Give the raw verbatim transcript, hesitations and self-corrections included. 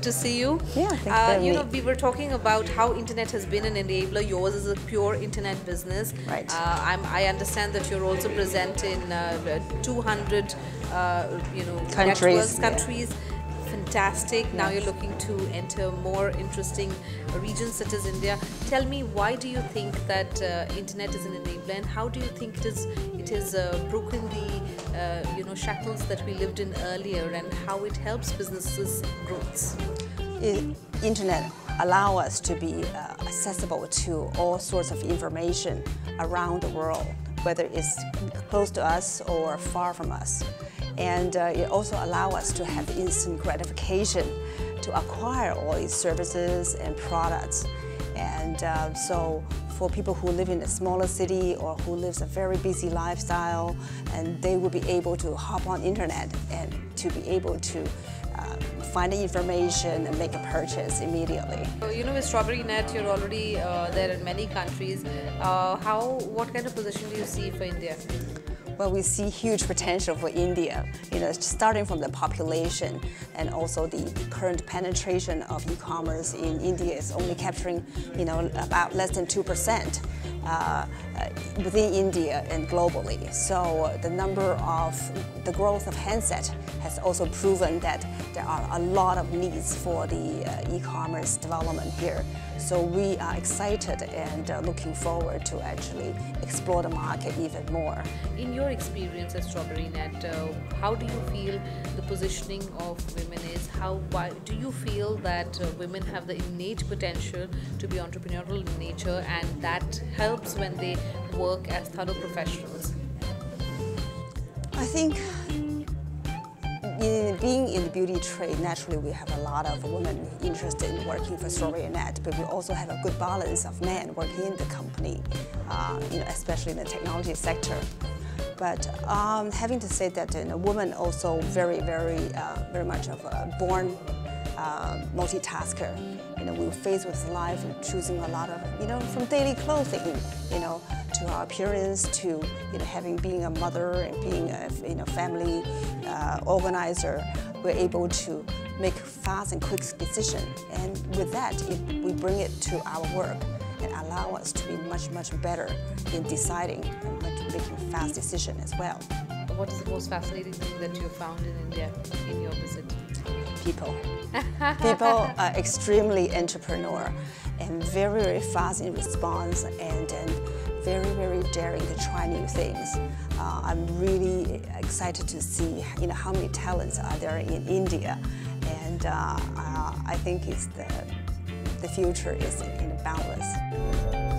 good to see you. Yeah, thanks for having me. You know, we were talking about how internet has been an enabler. Yours is a pure internet business. Right. Uh, I'm, I understand that you're also present in uh, two hundred, uh, you know, countries. Networks, countries. Yeah. Fantastic. Yes. Now you're looking to enter more interesting regions such as India. Tell me, why do you think that uh, internet is an enabler, and how do you think it is it has uh, broken the uh, you know shackles that we lived in earlier, and how it helps businesses' growth? Internet allow us to be uh, accessible to all sorts of information around the world, whether it's close to us or far from us. And uh, it also allows us to have instant gratification to acquire all these services and products. And uh, so for people who live in a smaller city or who lives a very busy lifestyle, and they will be able to hop on internet and to be able to uh, find the information and make a purchase immediately. So, you know, with StrawberryNet, you're already uh, there in many countries. Uh, how, what kind of position do you see for India? Well, we see huge potential for India, you know, starting from the population, and also the current penetration of e-commerce in India is only capturing, you know, about less than two percent uh, within India and globally. So the number of the growth of handset has also proven that there are a lot of needs for the uh, e-commerce development here. So we are excited and uh, looking forward to actually explore the market even more. In your experience at StrawberryNet, uh, how do you feel the positioning of women is? How why, do you feel that uh, women have the innate potential to be entrepreneurial in nature, and that helps when they work as thorough professionals? I think in being in the beauty trade, naturally we have a lot of women interested in working for StrawberryNet, but we also have a good balance of men working in the company, uh, you know, especially in the technology sector. But um, having to say that, you know, women also very, very, uh, very much of a born uh, multitasker. You know, we're faced with life and choosing a lot of, you know, from daily clothing, you know, to our appearance, to, you know, having being a mother and being a, you know, family uh, organizer, we're able to make fast and quick decisions. And with that, it, we bring it to our work and allow us to be much, much better in deciding and making fast decision as well. What is the most fascinating thing that you found in India in your visit? People. People are extremely entrepreneur and very, very fast in response, and, and very, very daring to try new things. Uh, I'm really excited to see, you know, how many talents are there in India, and uh, uh, I think it's the, the future is in, in boundless.